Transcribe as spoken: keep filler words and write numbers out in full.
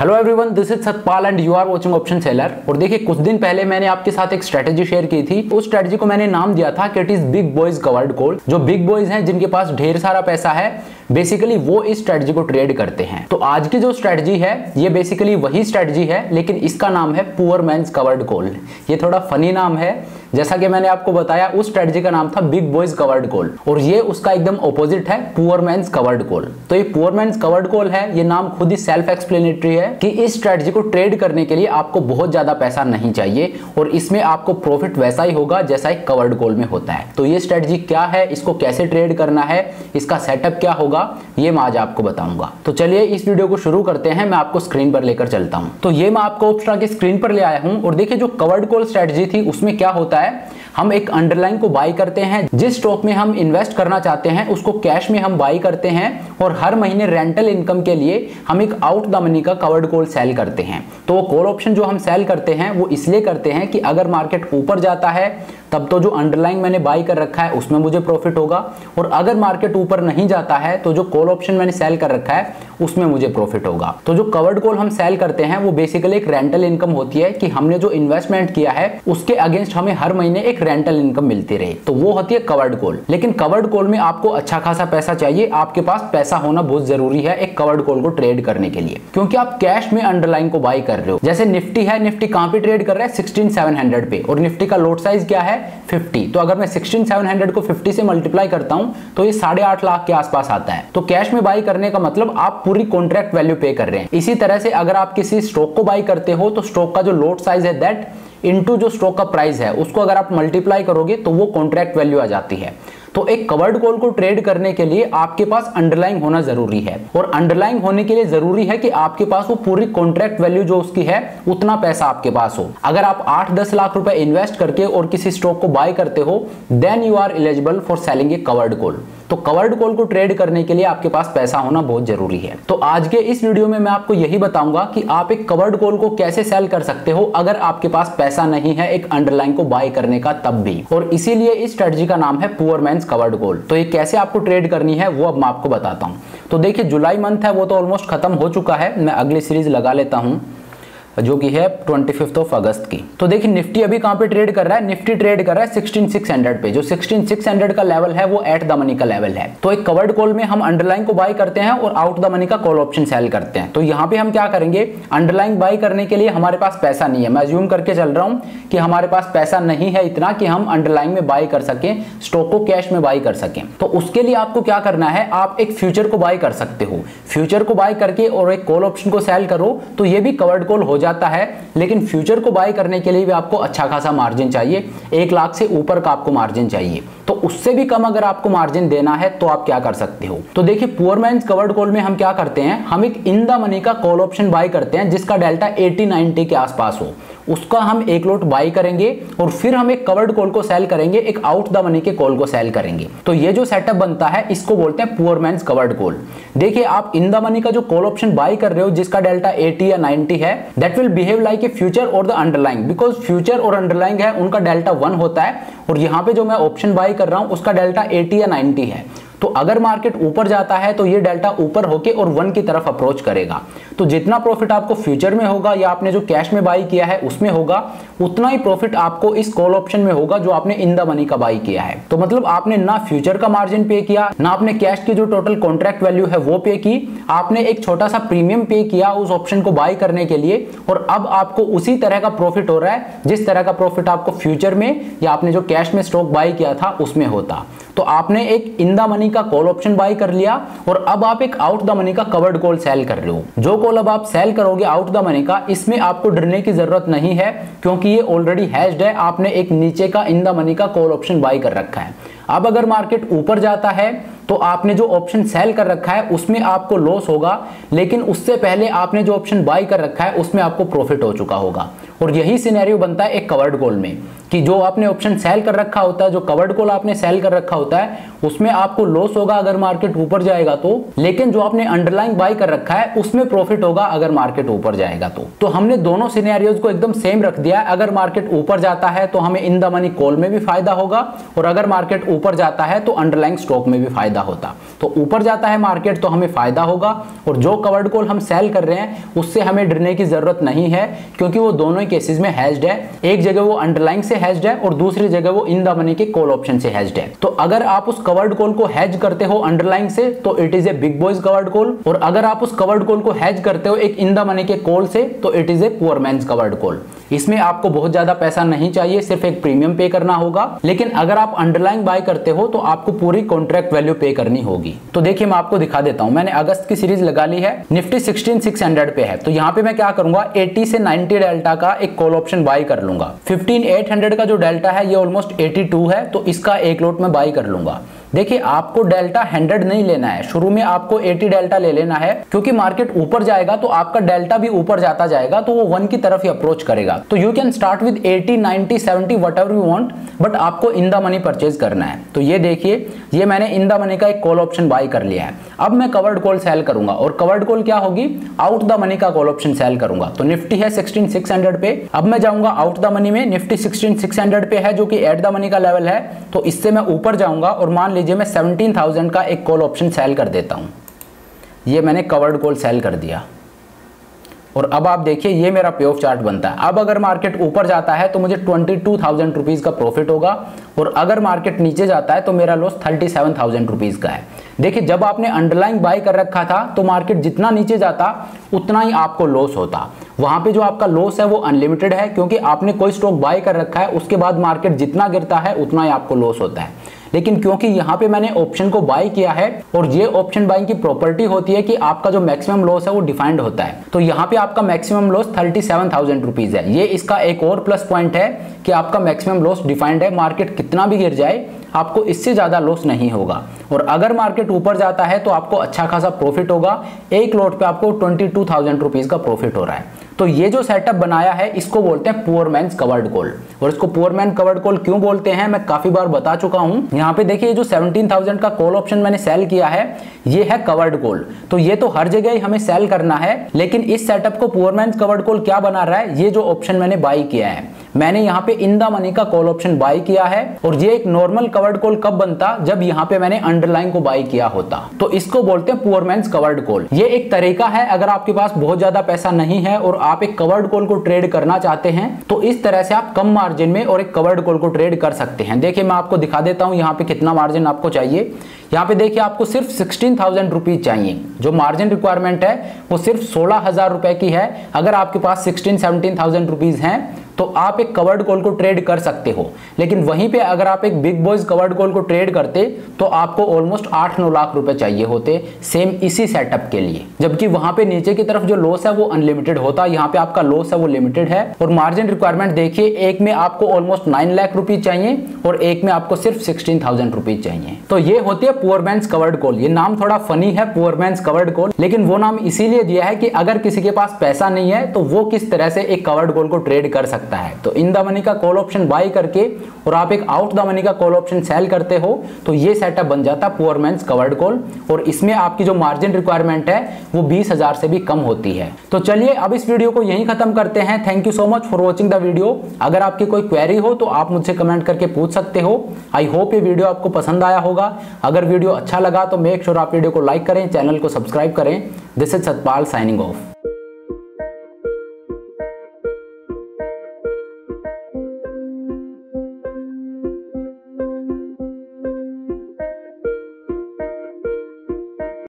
Hello everyone, this is Satpal and you are watching option seller. और देखिए, कुछ दिन पहले मैंने आपके साथ एक स्ट्रेटेजी शेयर की थी। उस स्ट्रेटेजी को मैंने नाम दिया था कि it is big boys covered call. जो बिग बॉयज हैं, जिनके पास ढेर सारा पैसा है, बेसिकली वो इस स्ट्रेटेजी को ट्रेड करते हैं। तो आज की जो स्ट्रेटेजी है ये बेसिकली वही स्ट्रेटेजी है, लेकिन इसका नाम है पुअर मैन्स कवर्ड कॉल। ये थोड़ा फनी नाम है। जैसा कि मैंने आपको बताया, उस स्ट्रेटेजी का नाम था बिग बॉयज कवर्ड कॉल और ये उसका एकदम ऑपोजिट है, पुअर मैन्स कवर्ड कॉल। तो ये पुअर मैन्स कवर्ड कॉल है, ये नाम खुद ही सेल्फ एक्सप्लेनेटरी है कि इस स्ट्रेटजी को ट्रेड करने के लिए आपको बहुत ज्यादा पैसा नहीं चाहिए और इसमें आपको प्रॉफिट वैसा ही होगा जैसा एक कवर्ड कॉल में होता है। तो ये स्ट्रेटजी क्या है, इसको कैसे ट्रेड करना है, इसका सेटअप क्या होगा, ये मैं आज आपको बताऊंगा। तो चलिए इस वीडियो को शुरू करते हैं। मैं आपको स्क्रीन पर लेकर चलता हूं। तो ये मैं आपको ऑप्शनर की स्क्रीन पर ले आया हूं। और देखिए, जो कवर्ड कॉल स्ट्रेटजी थी उसमें क्या होता है, हम एक अंडरलाइन को बाई करते हैं, जिस स्टॉक में हम इन्वेस्ट करना चाहते हैं उसको कैश में हम बाई करते हैं और हर महीने रेंटल इनकम के लिए हम एक आउट द मनी का कवर्ड कॉल सेल करते हैं। तो वो कॉल ऑप्शन जो हम सेल करते हैं वो इसलिए करते हैं कि अगर मार्केट ऊपर जाता है तब तो जो अंडरलाइन मैंने बाई कर रखा है उसमें मुझे प्रॉफिट होगा, और अगर मार्केट ऊपर नहीं जाता है तो जो कॉल ऑप्शन मैंने सेल कर रखा है उसमें मुझे प्रॉफिट होगा। तो जो कवर्ड कॉल हम सेल करते हैं वो बेसिकली एक रेंटल इनकम होती है कि हमने जो इन्वेस्टमेंट किया है उसके अगेंस्ट हमें हर महीने एक रेंटल इनकम मिलती रहे। तो वो होती है कवर्ड कॉल। लेकिन कवर्ड कॉल में आपको अच्छा खासा पैसा चाहिए, आपके पास पैसा होना बहुत जरूरी है एक कवर्ड कॉल को ट्रेड करने के लिए, क्योंकि आप कैश में अंडरलाइन को बाई कर रहे हो। जैसे निफ्टी है, निफ्टी कहां पे ट्रेड कर रहा है, सिक्सटीन सेवन हंड्रेड पे, और निफ्टी का लोट साइज क्या है फिफ्टी। तो अगर मैं सिक्सटीन सेवन हंड्रेड को फिफ्टी से मल्टीप्लाई करता हूं तो ये साढ़े आठ लाख के आसपास आता है। तो कैश में बाई करने का मतलब आप पूरी कॉन्ट्रैक्ट वैल्यू पे कर रहे हैं। इसी तरह से अगर आप किसी स्टॉक को बाई करते हो तो स्टॉक का जो लोट साइज है दैट इनटू जो स्टॉक का प्राइस है उसको अगर आप मल्टीप्लाई करोगे तो वो कॉन्ट्रैक्ट वैल्यू आ जाती है। तो एक कवर्ड कॉल को ट्रेड करने के लिए आपके पास अंडरलाइंग होना जरूरी है, और अंडरलाइंग होने के लिए जरूरी है कि आपके पास वो पूरी कॉन्ट्रैक्ट वैल्यू जो उसकी है उतना पैसा आपके पास हो। अगर आप आठ दस लाख रुपए इन्वेस्ट करके और किसी स्टॉक को बाय करते हो then you are eligible for selling a covered call. तो कवर्ड कॉल को ट्रेड करने के लिए आपके पास पैसा होना बहुत जरूरी है। तो आज के इस वीडियो में मैं आपको यही बताऊंगा कि आप एक कवर्ड कॉल को कैसे सेल कर सकते हो अगर आपके पास पैसा नहीं है एक अंडरलाइन को बाय करने का तब भी, और इसीलिए इस स्ट्रेटजी का नाम है पुअर मैन्स कवर्ड कॉल। तो ये कैसे आपको ट्रेड करनी है वो अब मैं आपको बताता हूँ। तो देखिए, जुलाई मंथ है वो तो ऑलमोस्ट खत्म हो चुका है। मैं अगली सीरीज लगा लेता हूँ जो कि है ट्वेंटी फिफ्थ ऑफ अगस्त की। तो देखिए, निफ्टी अभी कहां पे ट्रेड कर रहा है, निफ्टी ट्रेड कर रहा है सिक्सटीन सिक्स हंड्रेड पे। जो सिक्सटीन सिक्स हंड्रेड का लेवल है वो एट द मनी का लेवल है। तो एक कवर्ड कॉल में हम अंडरलाइन को बाय करते हैं और आउट द मनी का कॉल ऑप्शन सेल करते हैं। तो यहां पे हम क्या करेंगे, अंडरलाइन बाय करने के लिए हमारे पास पैसा नहीं है, मैं अज्यूम करके चल रहा हूं कि हमारे पास पैसा नहीं है इतना कि हम अंडरलाइन में बाय कर सकें, स्टॉक को कैश में बाय कर सकें। तो उसके लिए आपको क्या करना है, आप एक फ्यूचर को बाय कर सकते हो। फ्यूचर को बाय करके और एक कॉल ऑप्शन को सेल करो तो ये भी कवर्ड कॉल हो जाता है। लेकिन फ्यूचर को बाय करने के लिए भी आपको अच्छा खासा मार्जिन चाहिए, एक लाख से ऊपर का आपको मार्जिन चाहिए। तो उससे भी कम अगर आपको मार्जिन देना है तो आप क्या कर सकते हो। तो देखिए, पुअर मैन्स कवर्ड कॉल में हम क्या करते हैं, हम एक इन द मनी का कॉल ऑप्शन बाय करते हैं जिसका डेल्टा एटी नाइंटी के आसपास हो। उसका हम एक लोट बाई करेंगे और फिर हम एक कवर्ड कॉल को सेल करेंगे, एक आउट द मनी के कॉल को सेल करेंगे। तो ये जो सेटअप बनता है इसको बोलते हैं पुअर मैन्स कवर्ड कॉल। देखिए, आप इन द मनी का जो कॉल ऑप्शन बाई कर रहे हो जिसका डेल्टा एटी या नाइंटी है, that will behave like a future और द अंडरलाइंग, बिकॉज फ्यूचर और अंडरलाइंग है उनका डेल्टा वन होता है, और यहाँ पे जो मैं ऑप्शन बाई कर रहा हूँ उसका डेल्टा एटी या नाइंटी है। तो अगर मार्केट ऊपर जाता है तो ये डेल्टा ऊपर होके और वन की तरफ अप्रोच करेगा। तो जितना प्रॉफिट आपको फ्यूचर में होगा या आपने जो कैश में बाई किया है उसमें होगा, उतना ही प्रॉफिट आपको इस कॉल ऑप्शन में होगा जो आपने इन द मनी का बाई किया है। तो मतलब आपने ना फ्यूचर का मार्जिन पे किया, ना आपने कैश की जो टोटल कॉन्ट्रैक्ट वैल्यू है वो पे की, आपने एक छोटा सा प्रीमियम पे किया उस ऑप्शन को बाई करने के लिए, और अब आपको उसी तरह का प्रॉफिट हो रहा है जिस तरह का प्रॉफिट आपको फ्यूचर में या आपने जो कैश में स्टॉक बाई किया था उसमें होता। तो आपने एक इन द मनी का कॉल ऑप्शन बाय कर लिया और अब आप एक आउट द मनी का कवर्ड कॉल सेल कर रहे हो। जो कॉल अब आप सेल करोगे आउट द मनी का, इसमें आपको डरने की जरूरत नहीं है क्योंकि ये ऑलरेडी हैज्ड है। आपने एक नीचे का इन द मनी का कॉल ऑप्शन बाय कर रखा है। अब अगर मार्केट ऊपर जाता है तो आपने जो ऑप्शन सेल कर रखा है उसमें आपको लॉस होगा, लेकिन उससे पहले आपने जो ऑप्शन बाय कर रखा है उसमें आपको प्रॉफिट हो चुका होगा। और यही सिनेरियो बनता है एक कवर्ड कॉल में। कि जो आपने ऑप्शन सेल कर रखा होता है, जो कवर्ड कॉल आपने सेल कर रखा होता है, उसमें आपको लॉस होगा अगर मार्केट ऊपर जाएगा तो, लेकिन जो आपने अंडरलाइन बाय कर रखा है उसमें प्रॉफिट होगा अगर मार्केट ऊपर जाएगा तो। तो हमने दोनों सिनेरियोज को एकदम सेम रख दिया है। अगर मार्केट ऊपर जाता है तो हमें इन द मनी कॉल में भी फायदा होगा, और अगर मार्केट ऊपर जाता है तो अंडरलाइन स्टॉक में भी फायदा होता। तो ऊपर जाता है मार्केट तो हमें फायदा होगा, और जो कवर्ड कॉल हम सेल कर रहे हैं उससे हमें डरने की जरूरत नहीं है, क्योंकि वो दोनों ही केसेज में हेज्ड है। एक जगह वो अंडरलाइन से हेज्ड है और दूसरी जगह वो इन द मनी के कॉल ऑप्शन से हेज्ड है। तो अगर आप उस कवर्ड कॉल को हेज करते हो अंडरलाइन से तो it is a big boys covered call, और अगर आप उस कवर्ड कॉल को हेज करते हो एक इन द मनी के कॉल से तो it is a poor man's covered call. इसमें आपको बहुत ज्यादा पैसा नहीं चाहिए, सिर्फ एक प्रीमियम पे करना होगा, लेकिन अगर आप अंडरलाइन बाय करते हो तो आपको पूरी कॉन्ट्रैक्ट वैल्यू पे करनी होगी। तो देखिए मैं आपको दिखा देता हूं, मैंने अगस्त की सीरीज लगा ली है, निफ्टी सोलह हज़ार छह सौ पे है, तो यहाँ पे मैं क्या करूंगा अस्सी से नब्बे डेल्टा का एक कॉल ऑप्शन बाय कर लूंगा। पंद्रह हज़ार आठ सौ का जो डेल्टा है ये ऑलमोस्ट बयासी है, तो इसका एक लॉट में बाय कर लूंगा। देखिए आपको डेल्टा सौ नहीं लेना है, शुरू में आपको अस्सी डेल्टा ले लेना है, क्योंकि मार्केट ऊपर जाएगा तो आपका डेल्टा भी ऊपर जाता जाएगा तो वो वन की तरफ ही अप्रोच करेगा। तो यू कैन स्टार्ट विद अस्सी, नब्बे, सत्तर व्हाटएवर यू वांट, बट आपको इन द मनी परचेज करना है। तो ये देखिए ये मैंने इन द मनी का एक कॉल ऑप्शन बाय कर लिया है। अब मैं कवर्ड कॉल सेल करूंगा, और कवर्ड कॉल क्या होगी, आउट द मनी का कॉल ऑप्शन सेल करूंगा। तो निफ्टी है सोलह हज़ार छह सौ पे, अब मैं जाऊंगा आउट द मनी में, निफ्टी सोलह हज़ार छह सौ पे है जो कि एट द मनी का लेवल है, तो इससे मैं ऊपर जाऊंगा और मान लीजिए मैं सत्रह हज़ार का एक कॉल ऑप्शन सेल कर देता हूँ। ये मैंने कवर्ड कॉल सेल कर दिया, और अब आप देखिए ये मेरा पे ऑफ चार्ट बनता है। अब अगर मार्केट ऊपर जाता है तो मुझे ट्वेंटी टू थाउजेंड रुपीज़ का प्रॉफिट होगा, और अगर मार्केट नीचे जाता है तो मेरा loss thirty seven thousand rupees का है। देखिए जब आपने अंडरलाइन बाय कर रखा था तो मार्केट जितना नीचे जाता उतना ही आपको लॉस होता, वहाँ पे जो आपका लॉस है वो अनलिमिटेड है, क्योंकि आपने कोई स्टॉक बाय कर रखा है उसके बाद मार्केट जितना गिरता है उतना ही आपको लॉस होता है। लेकिन क्योंकि यहाँ पे मैंने ऑप्शन को बाय किया है, और ये ऑप्शन बाइंग की प्रॉपर्टी होती है कि आपका जो मैक्सिमम लॉस है वो डिफाइंड होता है, तो यहाँ पे आपका maximum loss thirty seven thousand rupees है। ये इसका एक और प्लस पॉइंट है कि आपका मैक्सिमम लॉस डिफाइंड है, मार्केट कितना भी गिर जाए आपको इससे ज़्यादा लॉस नहीं होगा, और अगर मार्केट ऊपर जाता है तो आपको अच्छा खासा प्रॉफिट होगा। एक लॉट पे आपको ट्वेंटी टू थाउजेंड रुपीज़ का प्रॉफिट हो रहा है। तो ये जो सेटअप बनाया है इसको बोलते हैं पुअर मैन्स कवर्ड कॉल, और इसको पुअर मैन कवर्ड कॉल क्यों बोलते हैं मैं काफ़ी बार बता चुका हूँ। यहाँ पे देखिए जो सत्रह हज़ार का कॉल ऑप्शन मैंने सेल किया है ये है कवर्ड कॉल, तो ये तो हर जगह ही हमें सेल करना है, लेकिन इस सेटअप को पुअर मैन्स कवर्ड कॉल क्या बना रहा है, ये जो ऑप्शन मैंने बाई किया है, मैंने यहाँ पे इन द मनी का कॉल ऑप्शन बाय किया है, और ये एक नॉर्मल कवर्ड कॉल कब बनता, जब यहाँ पे मैंने अंडरलाइन को बाय किया होता, तो इसको बोलते हैं पुअर मैन्स कवर्ड कॉल। ये एक तरीका है, अगर आपके पास बहुत ज्यादा पैसा नहीं है और आप एक कवर्ड कॉल को ट्रेड करना चाहते हैं तो इस तरह से आप कम मार्जिन में और एक कवर्ड कॉल को ट्रेड कर सकते हैं। देखिए मैं आपको दिखा देता हूँ यहाँ पे कितना मार्जिन आपको चाहिए। यहाँ पे देखिए आपको सिर्फ सिक्सटीन थाउजेंड रुपीज चाहिए, जो मार्जिन रिक्वायरमेंट है वो सिर्फ सोलह हजार रुपए की है। अगर आपके पास सिक्सटीन सेवनटीन थाउजेंड रुपीज है तो आप एक कवर्ड कॉल को ट्रेड कर सकते हो, लेकिन वहीं पे अगर आप एक बिग बॉयज कवर्ड कॉल को ट्रेड करते तो आपको ऑलमोस्ट आठ नौ लाख रुपए चाहिए होते सेम इसी सेटअप के लिए, जबकि वहां पे नीचे की तरफ जो लॉस है वो अनलिमिटेड होता, यहाँ पे आपका लॉस है वो लिमिटेड है। और मार्जिन रिक्वायरमेंट देखिए, एक में आपको ऑलमोस्ट नाइन लाख रुपीज चाहिए और एक में आपको सिर्फ सिक्सटीन थाउजेंड रुपीज चाहिए। तो ये होती है पुअर मैन्स कवर्ड कॉल। ये नाम थोड़ा फनी है पुअर मैन्स कवर्ड कॉल, लेकिन वो नाम इसीलिए दिया है कि अगर किसी के पास पैसा नहीं है तो वो किस तरह से एक कवर्ड कॉल को ट्रेड कर सकता है। तो इन द मनी का कॉल ऑप्शन बाय करके और आप एक आउट द मनी का कॉल ऑप्शन सेल करते हो तो ये सेटअप बन जाता है पुअर मैन्स कवर्ड कॉल, और इसमें आपकी जो मार्जिन रिक्वायरमेंट है वो बीस हज़ार से भी कम होती है। तो चलिए अब इस वीडियो को यहीं खत्म करते हैं। Thank you so much for watching the video. अगर आपकी कोई क्वेरी हो तो आप मुझसे कमेंट करके पूछ सकते हो। आई होप ये वीडियो आपको पसंद आया होगा। अगर वीडियो अच्छा लगा तो मेक श्योर आप वीडियो को लाइक करें, चैनल को सब्सक्राइब करें। This is Satpal signing of.